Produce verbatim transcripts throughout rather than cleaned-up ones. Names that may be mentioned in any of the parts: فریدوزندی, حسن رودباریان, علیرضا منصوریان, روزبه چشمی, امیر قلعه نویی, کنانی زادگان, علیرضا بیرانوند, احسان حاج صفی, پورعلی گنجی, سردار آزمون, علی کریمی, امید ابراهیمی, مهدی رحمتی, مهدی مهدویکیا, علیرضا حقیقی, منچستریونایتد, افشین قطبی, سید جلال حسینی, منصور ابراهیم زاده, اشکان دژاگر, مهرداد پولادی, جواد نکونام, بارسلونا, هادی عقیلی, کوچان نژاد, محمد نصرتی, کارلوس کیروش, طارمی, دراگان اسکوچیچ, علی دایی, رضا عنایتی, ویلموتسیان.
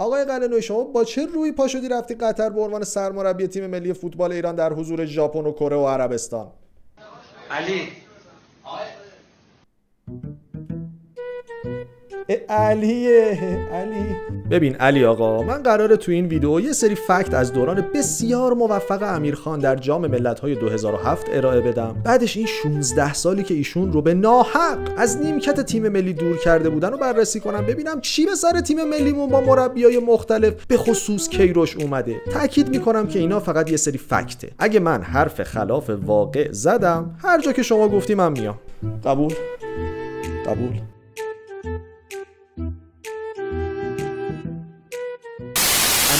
آقای قلعه‌نویی شما با چه روی پا شدی رفتی قطر به عنوان سرمربی تیم ملی فوتبال ایران در حضور ژاپن و کره و عربستان؟ علی علیه علی ببین علی آقا، من قراره تو این ویدیو یه سری فکت از دوران بسیار موفق امیرخان در جام ملت‌های دو هزار و هفت ارائه بدم. بعدش این شانزده سالی که ایشون رو به ناحق از نیمکت تیم ملی دور کرده بودن رو بررسی کنم، ببینم چی به سر تیم ملیمون با مربیای مختلف به خصوص کیروش اومده. تاکید میکنم که اینا فقط یه سری فکته. اگه من حرف خلاف واقع زدم، هر جا که شما گفتی من میام. قبول؟ قبول.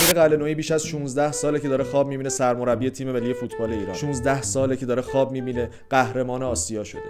امیر قلعه‌نویی بیش از شانزده ساله که داره خواب می‌بینه سرمربی تیم ملی فوتبال ایران. شانزده ساله که داره خواب می‌بینه قهرمان آسیا شده.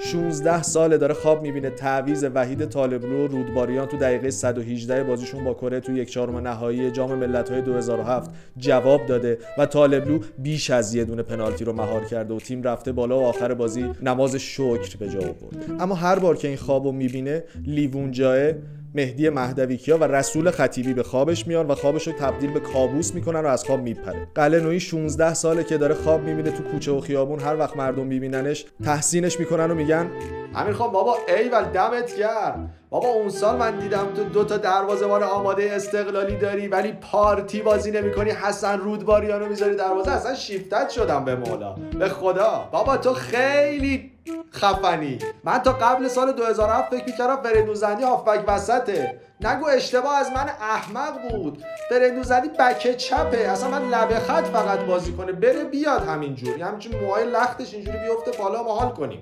شانزده ساله داره خواب می‌بینه تعویض وحید طالبلو و رودباریان تو دقیقه صد و هجده بازیشون با کره تو یک چهارم نهایی جام ملت‌های دو هزار و هفت جواب داده و طالبلو بیش از یه دونه پنالتی رو مهار کرده و تیم رفته بالا و آخر بازی نماز شکر به جا آورد. اما هر بار که این خوابو می‌بینه، لیوونجای مهدی مهدویکیا و رسول خطیبی به خوابش میان و خوابش رو تبدیل به کابوس میکنن و از خواب میپره. قلعه‌نویی شانزده ساله که داره خواب میبینه تو کوچه و خیابون، هر وقت مردم میبیننش تحسینش میکنن و میگن امیرخان بابا ایول دمت گرم، بابا اون سال من دیدم تو دو تا دروازه‌بان آماده استقلالی داری ولی پارتی بازی نمی‌کنی، حسن رودباریانو میذاری دروازه، اصلا شیفتت شدم به مولا، به خدا بابا تو خیلی خفنی. من تا قبل سال دو هزار و هفت فکر می‌کردم فریدوزندی هافبک وسطه، نگو اشتباه از من احمق بود، فریدوزندی بک چپه، اصلا من لبه خط فقط بازی کنه، بره بیاد همینجوری همینجوری موهای لختش اینجوری بیفته بالا ما حال کنیم.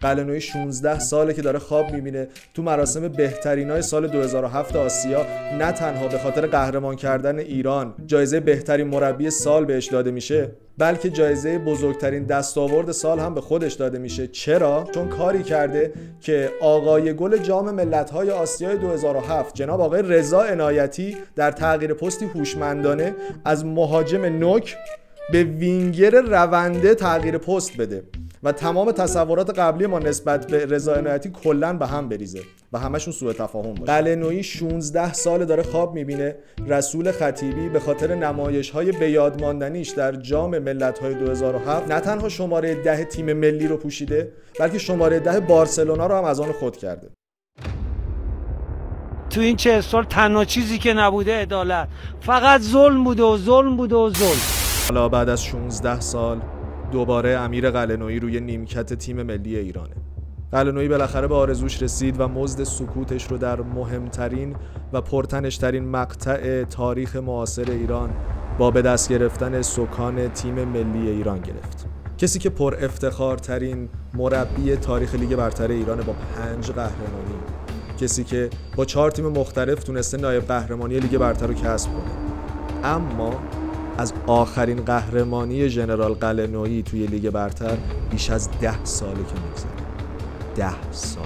قلعه‌نویی شانزده ساله که داره خواب می‌بینه تو مراسم بهترینای سال دو هزار و هفت آسیا نه تنها به خاطر قهرمان کردن ایران جایزه بهترین مربی سال بهش داده میشه، بلکه جایزه بزرگترین دستاورد سال هم به خودش داده میشه. چرا؟ چون کاری کرده که آقای گل جام ملت‌های آسیای دو هزار و هفت جناب آقای رضا عنایتی در تغییر پستی هوشمندانه از مهاجم نوک به وینگر رونده تغییر پست بده و تمام تصورات قبلی ما نسبت به رضا عنایتی کلا به هم بریزه و همشون سوء تفاهم باشه. قلعه‌نویی شانزده ساله داره خواب می‌بینه رسول خطیبی به خاطر نمایش‌های بیاد ماندنیش در جام ملت‌های دو هزار و هفت نه تنها شماره ده تیم ملی رو پوشیده، بلکه شماره ده بارسلونا رو هم از آن خود کرده. تو این چه سال تنها چیزی که نبوده عدالت، فقط ظلم بوده و ظلم بوده و ظلم. حالا بعد از شانزده سال دوباره امیر قلعه‌نویی روی نیمکت تیم ملی ایرانه. قلعه‌نویی بالاخره به آرزوش رسید و مزد سکوتش رو در مهمترین و پرتنشترین مقطع تاریخ معاصر ایران با به دست گرفتن سکان تیم ملی ایران گرفت. کسی که پر افتخارترین مربی تاریخ لیگ برتر ایران با پنج قهرمانی، کسی که با چهار تیم مختلف تونسته نایب قهرمانی لیگ برتر رو کسب کنه، اما از آخرین قهرمانی ژنرال قلعه‌نویی توی لیگ برتر بیش از ده ساله که می‌گذره. ده سال.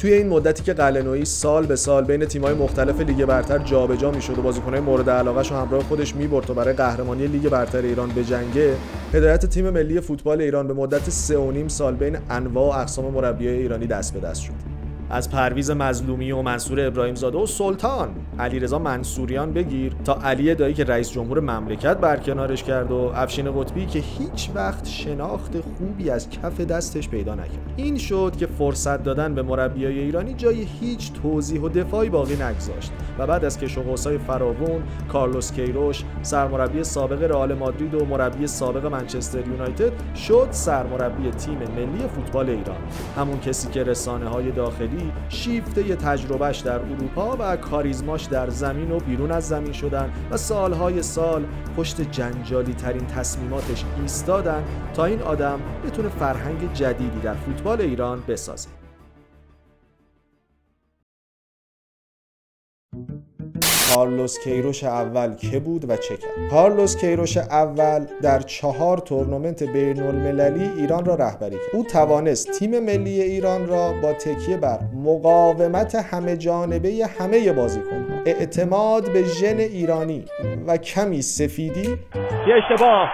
توی این مدتی که قلعه‌نویی سال به سال بین تیم‌های مختلف لیگ برتر جابجا می‌شد و بازیکن‌های مورد علاقه‌ش رو همراه خودش می‌برد و برای قهرمانی لیگ برتر ایران بجنگه، هدایت تیم ملی فوتبال ایران به مدت سه و نیم سال بین انواع و اقسام مربیای ایرانی دست به دست شد. از پرویز مظلومی و منصور ابراهیم زاده و سلطان علیرضا منصوریان بگیر تا علی دایی که رئیس جمهور مملکت برکنارش کرد و افشین قطبی که هیچ وقت شناخت خوبی از کف دستش پیدا نکرد. این شد که فرصت دادن به مربیای ایرانی جای هیچ توضیح و دفاعی باقی نگذاشت و بعد از کش و قوس‌های فراوان کارلوس کیروش سرمربی سابق رئال مادرید و مربی سابق منچستر یونایتد شد سرمربی تیم ملی فوتبال ایران، همون کسی که رسانه‌های داخلی شیفته تجربهش در اروپا و کاریزماش در زمین و بیرون از زمین شدن و سالهای سال پشت جنجالی ترین تصمیماتش ایستادن تا این آدم بتونه فرهنگ جدیدی در فوتبال ایران بسازه. کارلوس کیروش اول که بود و چه کرد؟ کارلوس کیروش اول در چهار تورنمنت بین‌المللی ایران را رهبری کرد. او توانست تیم ملی ایران را با تکیه بر مقاومت همه جانبه همه بازیکن‌ها، اعتماد به ژن ایرانی و کمی سفیدی، یه اشتباه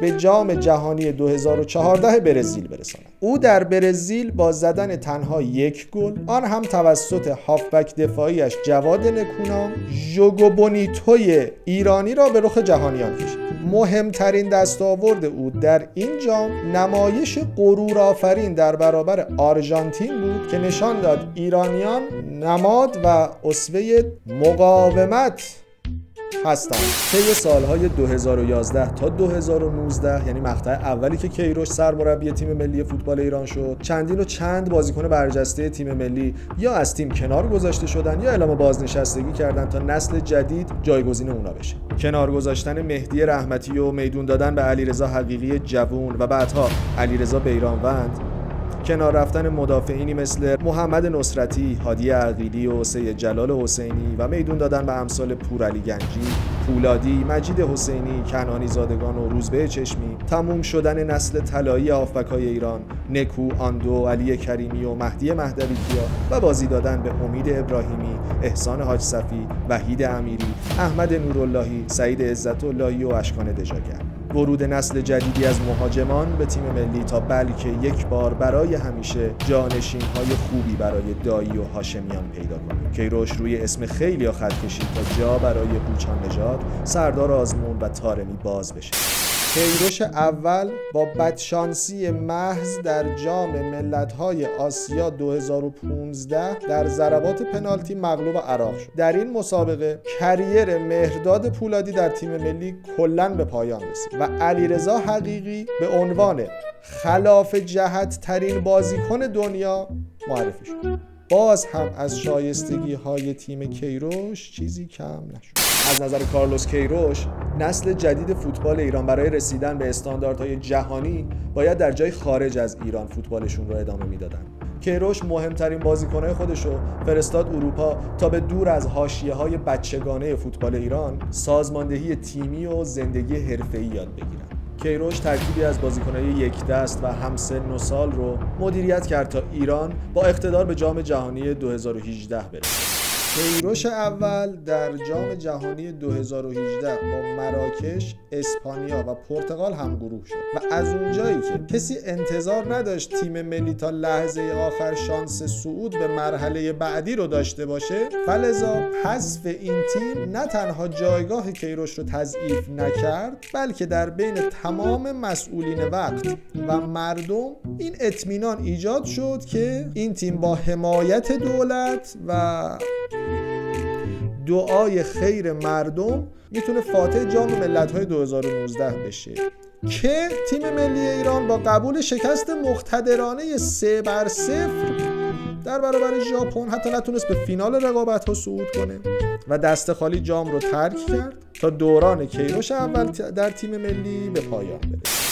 به جام جهانی دو هزار و چهارده برزیل برساند. او در برزیل با زدن تنها یک گل، آن هم توسط هافبک دفاعیش جواد نکونام، ژوگوبونیتوی ایرانی را به رخ جهانیان کشید. مهمترین دستاورد او در این جام نمایش غرورآفرین در برابر آرژانتین بود که نشان داد ایرانیان نماد و اسوه مقاومت هستند. طی سالهای دو هزار و یازده تا دو هزار و نوزده، یعنی مقطع اولی که کیروش سرمربی تیم ملی فوتبال ایران شد، چندین و چند بازیکن برجسته تیم ملی یا از تیم کنار گذاشته شدند یا اعلام بازنشستگی کردند تا نسل جدید جایگزین اونا بشه. کنار گذاشتن مهدی رحمتی و میدون دادن به علیرضا حقیقی جوان و بعدها علیرضا بیرانوند، کنار رفتن مدافعینی مثل محمد نصرتی، هادی عقیلی و سید جلال حسینی و میدون دادن به امثال پورعلی گنجی، پولادی، مجید حسینی، کنانی زادگان و روزبه چشمی، تموم شدن نسل طلایی هافبک‌های ایران، نکو، آندو، علی کریمی و مهدی مهدویکیا و بازی دادن به امید ابراهیمی، احسان حاج صفی، وحید امیری، احمد نوراللهی، سعید عزت اللهی و اشکان دژاگر. ورود نسل جدیدی از مهاجمان به تیم ملی تا بلکه یک بار برای همیشه جانشین‌های خوبی برای دایی و هاشمیان پیدا کنه. کیروش روی اسم خیلی خط کشید تا جا برای کوچان نژاد، سردار آزمون و طارمی باز بشه. کیروش اول با بدشانسی محض در جام ملت‌های آسیا دو هزار و پانزده در ضربات پنالتی مغلوب عراق شد. در این مسابقه کریر مهرداد پولادی در تیم ملی کلاً به پایان رسید و علیرضا حقیقی به عنوان خلاف جهت ترین بازیکن دنیا معرفی شد. باز هم از شایستگی‌های تیم کیروش چیزی کم نشد. از نظر کارلوس کیروش، نسل جدید فوتبال ایران برای رسیدن به استانداردهای جهانی باید در جای خارج از ایران فوتبالشون را ادامه میدادند. کیروش مهمترین بازیکنهای خودش رو فرستاد اروپا تا به دور از حاشیه‌های بچگانه فوتبال ایران سازماندهی تیمی و زندگی حرفه‌ای یاد بگیرند. کیروش ترکیبی از بازیکنهای یک دست و همسن و سال رو مدیریت کرد تا ایران با اقتدار به جام جهانی دو هزار و هجده برسد. کیروش اول در جام جهانی دو هزار و هجده با مراکش، اسپانیا و پرتغال همگروه شد و از اونجایی که کسی انتظار نداشت تیم ملی تا لحظه آخر شانس صعود به مرحله بعدی رو داشته باشه، فلذا حذف این تیم نه تنها جایگاه کیروش رو تضعیف نکرد، بلکه در بین تمام مسئولین وقت و مردم این اطمینان ایجاد شد که این تیم با حمایت دولت و دعای خیر مردم میتونه فاتح جام ملت‌های دو هزار و نوزده بشه، که تیم ملی ایران با قبول شکست مقتدرانه سه بر صفر در برابر ژاپن حتی نتونست به فینال رقابت‌ها صعود کنه و دست خالی جام رو ترک کرد تا دوران کیروش اول در تیم ملی به پایان برسه.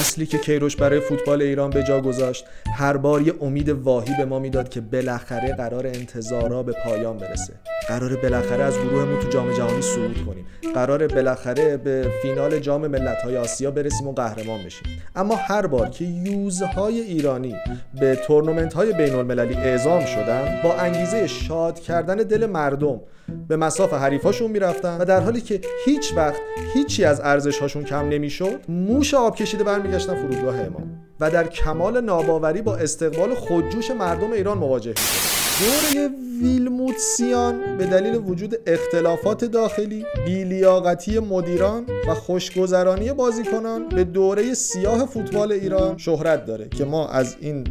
نسلی که کیروش برای فوتبال ایران به جا گذاشت، هر بار یه امید واهی به ما میداد که بالاخره قرار انتظارا به پایان برسه، قرار بالاخره از گروهمون تو جام جهانی صعود کنیم، قرار بالاخره به فینال جام ملت‌های آسیا برسیم و قهرمان بشیم. اما هر بار که یوزهای ایرانی به تورنمنت‌های بین‌المللی اعزام شدن، با انگیزه شاد کردن دل مردم به مصاف حریفاشون میرفتن و در حالی که هیچ وقت هیچی از ارزش‌هاشون کم نمی‌شد، موش آب کشیده برمیگشتن فرودگاه امام و در کمال ناباوری با استقبال خودجوش مردم ایران مواجه می‌شدن. دوره ویلموتسیان به دلیل وجود اختلافات داخلی، بی‌لیاقتی مدیران و خوشگذرانی بازیکنان به دوره سیاه فوتبال ایران شهرت داره که ما از این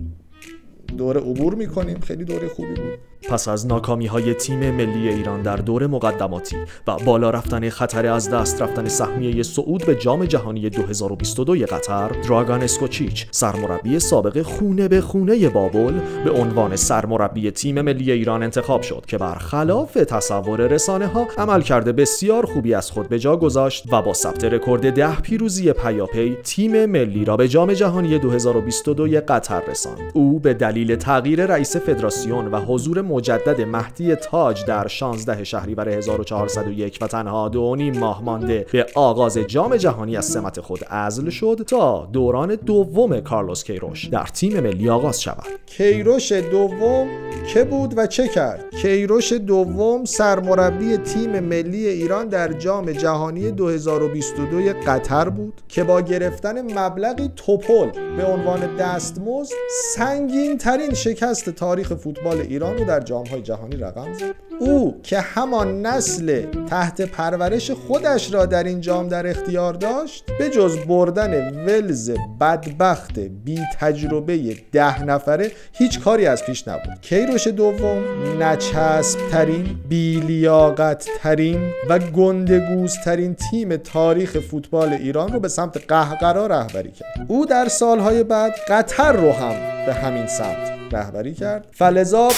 دوره عبور می‌کنیم. خیلی دوره خوبی بود. پس از ناکامی‌های تیم ملی ایران در دور مقدماتی و بالا رفتن خطر از دست رفتن سهمیه صعود به جام جهانی دو هزار و بیست و دو قطر، دراگان اسکوچیچ، سرمربی سابق خونه به خونه بابل، به عنوان سرمربی تیم ملی ایران انتخاب شد که برخلاف تصور رسانه‌ها عملکرد بسیار خوبی از خود به جا گذاشت و با ثبت رکورد ده پیروزی پیاپی تیم ملی را به جام جهانی دو هزار و بیست و دو قطر رساند. او به دلیل تغییر رئیس فدراسیون و حضور مجدد مهدی تاج در شانزده شهریور هزار و چهارصد و یک و تنها دو و نیم ماه مانده به آغاز جام جهانی از سمت خود عزل شد تا دوران دوم کارلوس کیروش در تیم ملی آغاز شود. کیروش دوم که بود و چه کرد؟ کیروش دوم سرمربی تیم ملی ایران در جام جهانی دو هزار و بیست و دو قطر بود که با گرفتن مبلغی توپل به عنوان دستمزد سنگین ترین شکست تاریخ فوتبال ایران رو در جام‌های جهانی رقم زد. او که همان نسل تحت پرورش خودش را در این جام در اختیار داشت، به جز بردن ولز بدبخت بی تجربه ده نفره هیچ کاری از پیش نبود. کیروش دوم نچسب ترین، بی لیاقت ترین و گندگوز ترین تیم تاریخ فوتبال ایران رو به سمت قهقرا رهبری کرد. او در سالهای بعد قطر رو هم به همین سمت رهبری کرد. فلزا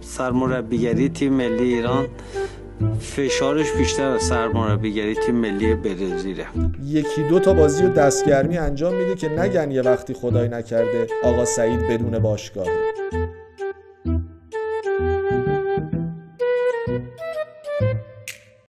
سرمربیگری تیم ملی ایران فشارش بیشتر از سرمربیگری تیم ملی برزیله. یکی دو تا بازی و دستگرمی انجام میده که نگن یه وقتی خدای نکرده آقا سعید بدون باشگاه.